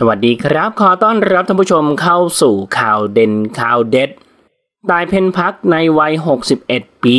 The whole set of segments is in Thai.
สวัสดีครับขอต้อนรับท่านผู้ชมเข้าสู่ข่าวเด่นข่าวเด็ดตายเพ็ญพักในวัย61ปี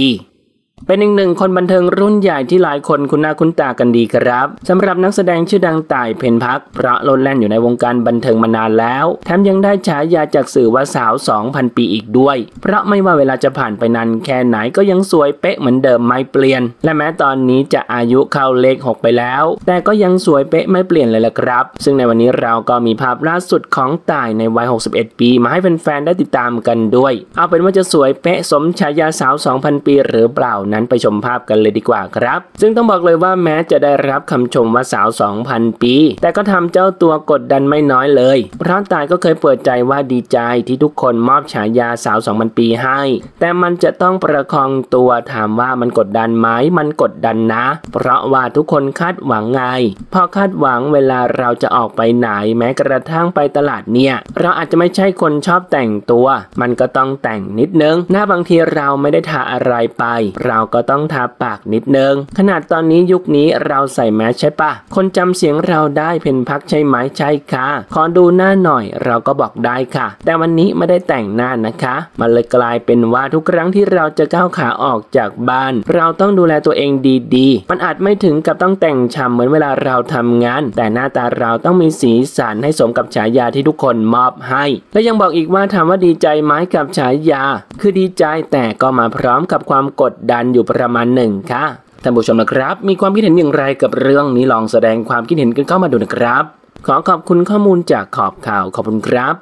เป็นอีกหนึ่งคนบันเทิงรุ่นใหญ่ที่หลายคนคุ้นหน้าคุ้นตากันดีครับสำหรับนักแสดงชื่อดังตายเพ็ญพักเพราะโลดแล่นอยู่ในวงการบันเทิงมานานแล้วแถมยังได้ฉายาจากสื่อว่าสาว 2,000 ปีอีกด้วยเพราะไม่ว่าเวลาจะผ่านไปนานแค่ไหนก็ยังสวยเป๊ะเหมือนเดิมไม่เปลี่ยนและแม้ตอนนี้จะอายุเข้าเลข6ไปแล้วแต่ก็ยังสวยเป๊ะไม่เปลี่ยนเลยล่ะครับซึ่งในวันนี้เราก็มีภาพล่าสุดของตายในวัย61ปีมาให้แฟนๆได้ติดตามกันด้วยเอาเป็นว่าจะสวยเป๊ะสมฉายาสาว 2,000 ปีหรือเปล่านั้นไปชมภาพกันเลยดีกว่าครับซึ่งต้องบอกเลยว่าแม้จะได้รับคำชมว่าสาว 2,000 ปีแต่ก็ทำเจ้าตัวกดดันไม่น้อยเลยเพราะตายก็เคยเปิดใจว่าดีใจที่ทุกคนมอบฉายาสาว 2,000 ปีให้แต่มันจะต้องประคองตัวถามว่ามันกดดันไหมมันกดดันนะเพราะว่าทุกคนคาดหวังไงพอคาดหวังเวลาเราจะออกไปไหนแม้กระทั่งไปตลาดเนี่ยเราอาจจะไม่ใช่คนชอบแต่งตัวมันก็ต้องแต่งนิดนึงหน้าบางทีเราไม่ได้ทาอะไรไปเราก็ต้องทาปากนิดนึงขนาดตอนนี้ยุคนี้เราใส่แมสใช่ปะคนจำเสียงเราได้เพ็ญพักใช่ไหมใช่ค่ะขอดูหน้าหน่อยเราก็บอกได้ค่ะแต่วันนี้ไม่ได้แต่งหน้านะคะมันเลยกลายเป็นว่าทุกครั้งที่เราจะก้าวขาออกจากบ้านเราต้องดูแลตัวเองดีๆมันอาจไม่ถึงกับต้องแต่งฉ่ำเหมือนเวลาเราทำงานแต่หน้าตาเราต้องมีสีสันให้สมกับฉายาที่ทุกคนมอบให้และยังบอกอีกว่าถามว่าดีใจไหมกับฉายาคือดีใจแต่ก็มาพร้อมกับความกดดันอยู่ประมาณหนึ่งค่ะท่านผู้ชมนะครับมีความคิดเห็นอย่างไรกับเรื่องนี้ลองแสดงความคิดเห็นกันเข้ามาดูนะครับขอขอบคุณข้อมูลจากขอบข่าวขอบคุณครับ